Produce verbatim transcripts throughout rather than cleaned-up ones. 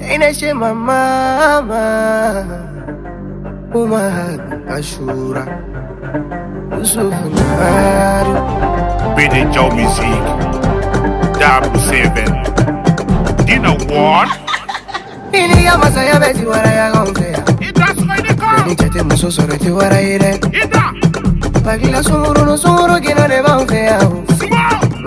أين شما ماما وما هاد عشورة يوسف نهاري بدي جو ميزيك دعبو سيفن دينا وان إني يا مسا يا بيتي ورا يا غنفيا إدرا سوينيكا إني جاتي مسو سورتي ورا إيريك إدرا باقيلا سمورو نسورو كينا نبانفيا سمو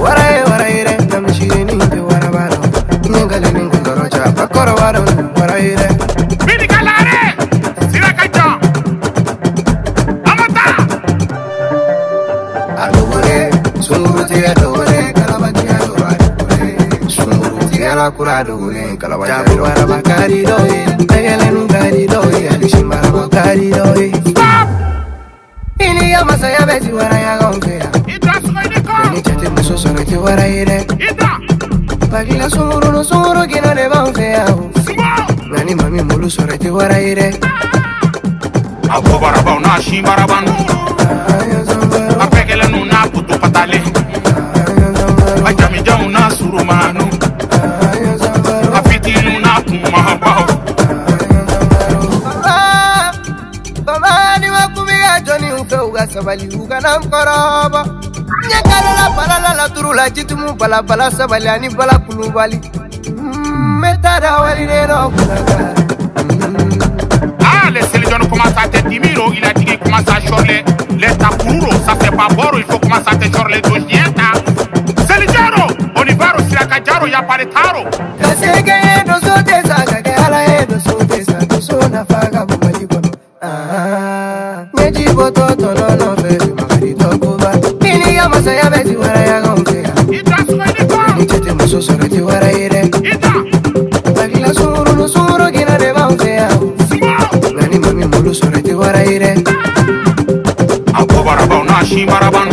وراي وراي ري نمشيريني دي ورابانو Ningale ningoro cha pakoro waro waraire. Bini kalare, sira kaja. Amata. Adore, sunuruti adore, kalabati adore. Sunuruti ala kuradore, kalabati adore. Jabu baraba kari doye, ningale ningari doye, alishim baraba kari doye. Stop. Ini ya masaya beti waraya gongea. Idra sukaideko. Ini chete muso sunuruti waraire. Idra. Bagila sumuru no sumuru kina nebanfeao Nani mami mulu soreti waraire Abo baraba unashi marabanu Apekele nuna putu patale Ajamija unasuru manu Afiti nuna kumahapao Bama ni wakumia joni uka uga sabali uga na mkoraba Nyakalala balala turula jitumu bala bala sabaliani bala kulubali Metada walireno kulaka Ah, laissez les gens commencer à te dimiro Il a dit qu'il commence à chorler Les takururo, ça fait pas boro Il faut commencer à te chorler de jieta Selijaro, Olivaro, Sirakajaro, Yaparetaro Kaseke yendo sote saka Kehala yendo sote saka Sona faga mumalikono Ah, nyejibo toto lolo Fedu magarito kubata Masaya beti waraya gongea Ita suwaideko Nichete muso soreti waraire Ita Bagila suru nusuru kina nebaongea Nani mami mulu soreti waraire Ako baraba unashi marabana